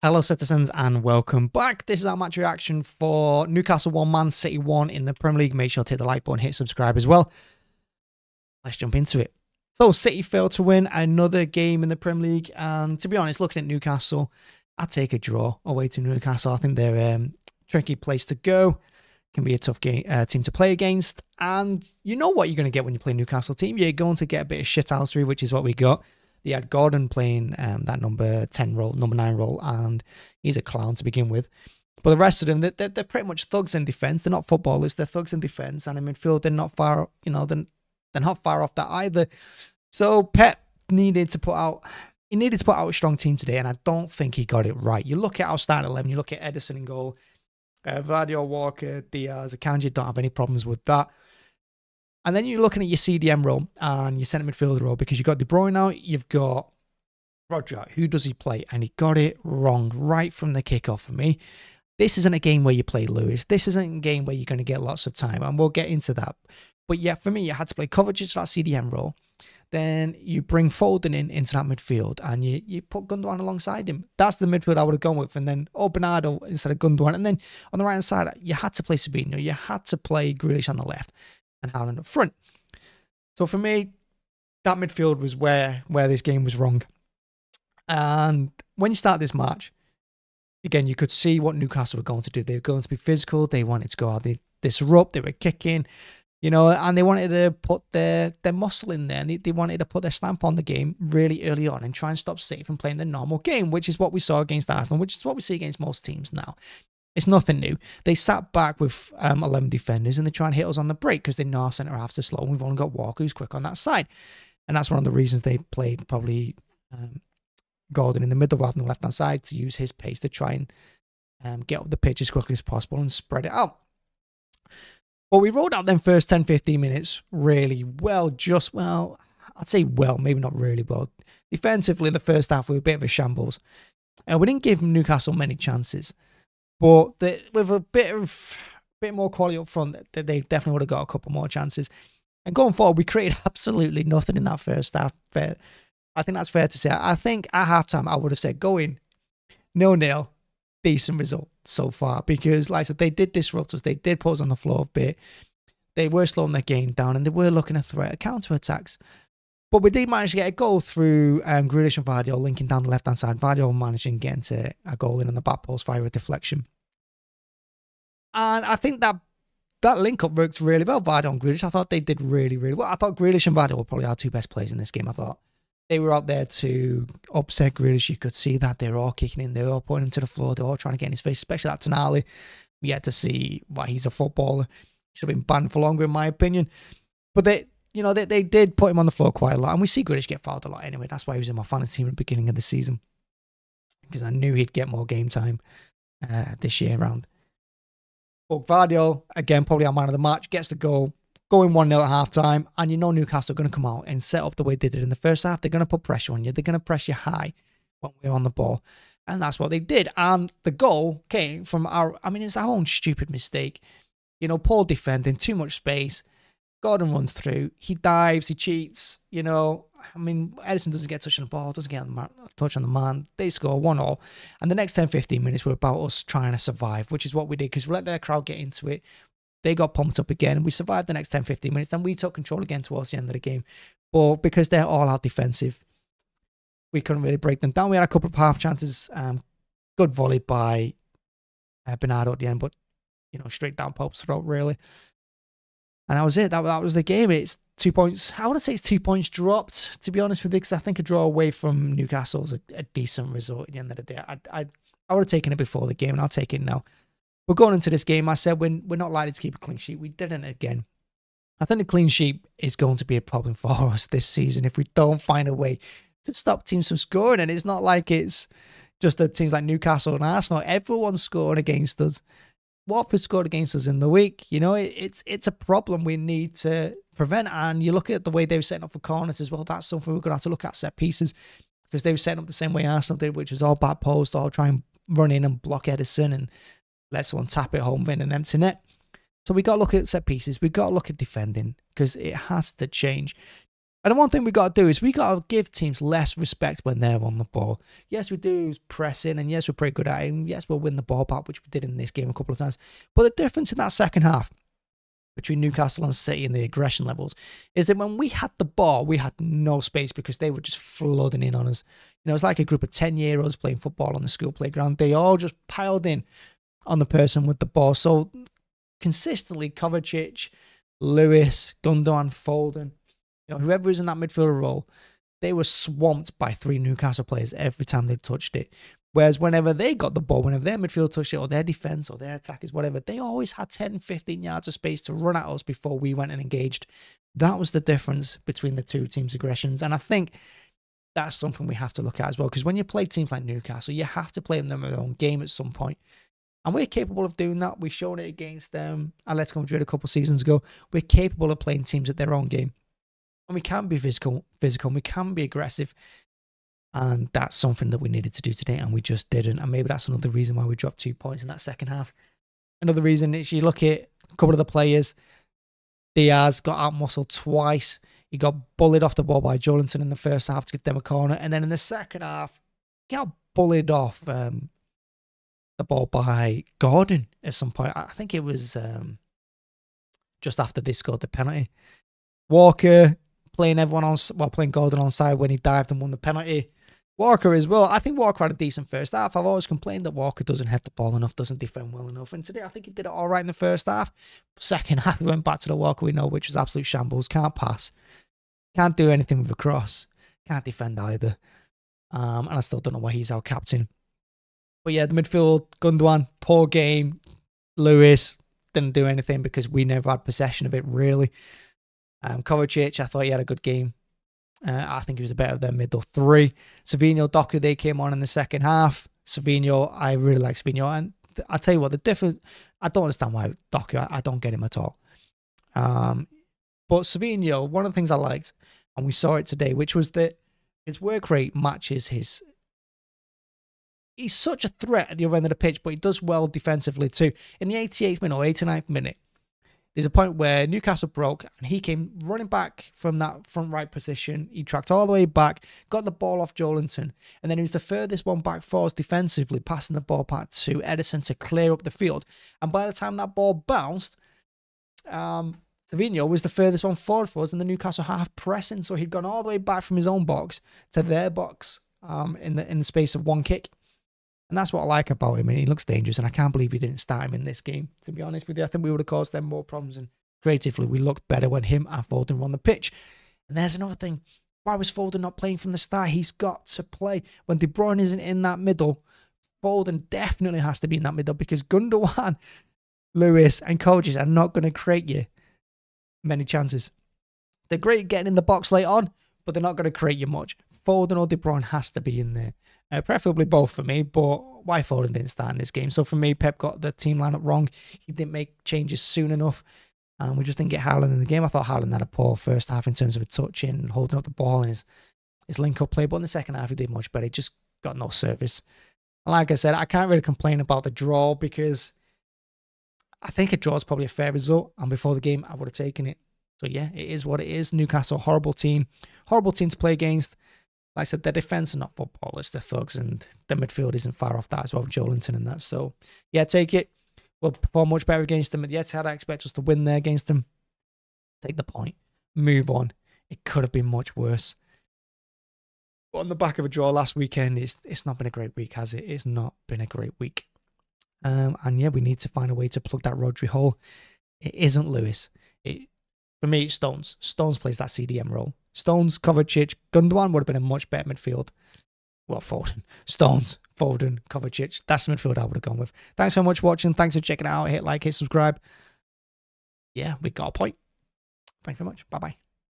Hello citizens and welcome back. This is our match reaction for Newcastle 1, Man City 1 in the Premier League. Make sure to hit the like button, hit subscribe as well. Let's jump into it. So City failed to win another game in the Premier League. And to be honest, looking at Newcastle, I'd take a draw away to Newcastle. I think they're a tricky place to go. Can be a tough game, team to play against. And you know what you're going to get when you play Newcastle team. You're going to get a bit of shithousery, which is what we got. They had Gordon playing that number 10 role, number 9 role, and he's a clown to begin with. But the rest of them, they're pretty much thugs in defence. They're not footballers, they're thugs in defence. And in midfield, they're not far, you know, they're not far off that either. So Pep needed to put out, he needed to put out a strong team today, and I don't think he got it right. You look at our starting 11, you look at Ederson in goal, Vardy, Walker, Diaz, Akanji, don't have any problems with that. And then you're looking at your CDM role and your centre midfielder role because you've got De Bruyne now, you've got Rodri. Who does he play? And he got it wrong right from the kickoff for me. This isn't a game where you play Lewis. This isn't a game where you're going to get lots of time, and we'll get into that. But yeah, for me, you had to play Kovačić, that CDM role. Then you bring Foden into that midfield and you put Gundogan alongside him. That's the midfield I would have gone with. And then, oh, Bernardo instead of Gundogan. And then on the right-hand side, you had to play Sabinho. You had to play Grealish on the left and Haaland up front. So for me, that midfield was where this game was wrong. And when you start this match, again, you could see what Newcastle were going to do. They were going to be physical. They wanted to go out. They disrupt. They were kicking, you know, and they wanted to put their muscle in there. And they wanted to put their stamp on the game really early on and try and stop City from playing the normal game, which is what we saw against Arsenal, which is what we see against most teams now. It's nothing new. They sat back with 11 defenders and they try and hit us on the break because they know our centre-half's are slow and we've only got Walker who's quick on that side. And that's one of the reasons they played probably Gordon in the middle rather than the left-hand side to use his pace to try and get up the pitch as quickly as possible and spread it out. But we rolled out them first 10-15 minutes really well. Just, well, I'd say well, maybe not really well. Defensively, in the first half, we were a bit of a shambles. We didn't give Newcastle many chances. But with a bit more quality up front, they definitely would have got a couple more chances. And going forward, we created absolutely nothing in that first half. I think that's fair to say. I think at halftime, I would have said, go in, 0-0, decent result so far. Because, like I said, they did disrupt us. They did put us on the floor a bit. They were slowing their game down, and they were looking a threat at counter-attacks. But we did manage to get a goal through Grealish and Vardy linking down the left-hand side. Vardy managing getting to a goal in on the back post via a deflection. And I think that link-up worked really well, Vardy and Grealish. I thought they did really, really well. I thought Grealish and Vardy were probably our two best players in this game. I thought they were out there to upset Grealish. You could see that. They were all kicking in. They were all putting him to the floor. They were all trying to get in his face, especially that Tonali. We had to see why he's a footballer. Should have been banned for longer, in my opinion. But you know, they did put him on the floor quite a lot. And we see Grealish get fouled a lot anyway. That's why he was in my fantasy team at the beginning of the season. Because I knew he'd get more game time this year round. But Guardiola, again, probably our man of the match, gets the goal. Going 1-0 at halftime. And you know Newcastle are going to come out and set up the way they did in the first half. They're going to put pressure on you. They're going to press you high when we're on the ball. And that's what they did. And the goal came from it's our own stupid mistake. You know, poor defending, too much space. Gordon runs through, he dives, he cheats, you know. I mean, Ederson doesn't get touch on the ball, doesn't get a touch on the man. They score 1-1. And the next 10-15 minutes were about us trying to survive, which is what we did because we let their crowd get into it. They got pumped up again. We survived the next 10-15 minutes. Then we took control again towards the end of the game. But because they're all out defensive, we couldn't really break them down. We had a couple of half chances. Good volley by Bernardo at the end, but, you know, straight down Pope's throat, really. And that was it. That was the game. It's 2 points. I want to say it's 2 points dropped, to be honest with you, because I think a draw away from Newcastle is a decent result at the end of the day. I would have taken it before the game, and I'll take it now. But going into this game, I said we're not likely to keep a clean sheet. We didn't again. I think the clean sheet is going to be a problem for us this season if we don't find a way to stop teams from scoring. And it's not like it's just the teams like Newcastle and Arsenal. Everyone's scoring against us. Watford scored against us in the week. You know, it's a problem we need to prevent. And you look at the way they were setting up for corners as well. That's something we're going to have to look at, set pieces, because they were setting up the same way Arsenal did, which was all back post, all try and run in and block Ederson and let someone tap it home in an empty net. So we got to look at set pieces. We've got to look at defending because it has to change. I And the one thing we got to do is we got to give teams less respect when they're on the ball. Yes, we do pressing, and yes, we're pretty good at it, and yes, we'll win the ball back, which we did in this game a couple of times. But the difference in that second half between Newcastle and City and the aggression levels is that when we had the ball, we had no space because they were just flooding in on us. You know, it's like a group of 10-year-olds playing football on the school playground. They all just piled in on the person with the ball. So consistently, Kovačić, Lewis, Gundogan, Foden, you know, whoever was in that midfielder role, they were swamped by three Newcastle players every time they touched it. Whereas whenever they got the ball, whenever their midfield touched it, or their defence, or their attackers, whatever, they always had 10, 15 yards of space to run at us before we went and engaged. That was the difference between the two teams' aggressions. And I think that's something we have to look at as well. Because when you play teams like Newcastle, you have to play them in their own game at some point. And we're capable of doing that. We've shown it against Atletico Madrid a couple of seasons ago. We're capable of playing teams at their own game. And we can be physical, and we can be aggressive. And that's something that we needed to do today, and we just didn't. And maybe that's another reason why we dropped 2 points in that second half. Another reason is you look at a couple of the players. Diaz got out-muscled twice. He got bullied off the ball by Joelinton in the first half to give them a corner. And then in the second half, he got bullied off the ball by Gordon at some point. I think it was just after they scored the penalty. Walker playing everyone on, well, playing Gordon onside when he dived and won the penalty. Walker as well. I think Walker had a decent first half. I've always complained that Walker doesn't head the ball enough, doesn't defend well enough. And today I think he did it all right in the first half. Second half, we went back to the Walker we know, which was absolute shambles. Can't pass. Can't do anything with a cross. Can't defend either. And I still don't know why he's our captain. But yeah, the midfield, Gundogan, poor game. Lewis didn't do anything because we never had possession of it, really. Kovačić, I thought he had a good game. I think he was better than middle three. Savinho, Doku, they came on in the second half. Savinho, I really like Savinho. And I'll tell you what, the difference, I don't understand why Doku, I don't get him at all. But Savinho, one of the things I liked, and we saw it today, which was that his work rate matches his... He's such a threat at the other end of the pitch, but he does well defensively too. In the 88th minute or 89th minute, there's a point where Newcastle broke and he came running back from that front right position. He tracked all the way back, got the ball off Joelinton, and then he was the furthest one back for us defensively, passing the ball back to Edison to clear up the field. And by the time that ball bounced, Savinho was the furthest one forward for us in the Newcastle half pressing. So he'd gone all the way back from his own box to their box in the space of one kick. And that's what I like about him. And he looks dangerous. And I can't believe he didn't start him in this game, to be honest with you. I think we would have caused them more problems. And creatively, we looked better when him and Foden were on the pitch. And there's another thing. Why was Foden not playing from the start? He's got to play. When De Bruyne isn't in that middle, Foden definitely has to be in that middle because Gundogan, Lewis and Kovačić are not going to create you many chances. They're great at getting in the box late on, but they're not going to create you much. Foden or De Bruyne has to be in there. Preferably both for me, but why Foden didn't start in this game? So for me, Pep got the team lineup wrong. He didn't make changes soon enough, and we just didn't get Haaland in the game. I thought Haaland had a poor first half in terms of a touch in, holding up the ball and his link-up play, but in the second half he did much better. He just got no service. And like I said, I can't really complain about the draw because I think a draw is probably a fair result, and before the game I would have taken it. So yeah, it is what it is. Newcastle, horrible team to play against. Like I said, their defence are not footballers, they're thugs, and their midfield isn't far off that as well, Joelinton and that. So, yeah, take it. We'll perform much better against them. At the Etihad, I expect us to win there against them. Take the point. Move on. It could have been much worse. But on the back of a draw last weekend, it's not been a great week, has it? It's not been a great week. And, yeah, we need to find a way to plug that Rodri hole. It isn't Lewis. For me, it's Stones. Stones plays that CDM role. Stones, Kovačić, Gundogan would have been a much better midfield. Well, Foden. Stones, Foden, Kovačić. That's the midfield I would have gone with. Thanks so much for watching. Thanks for checking it out. Hit like, hit subscribe. Yeah, we got a point. Thank you very much. Bye-bye.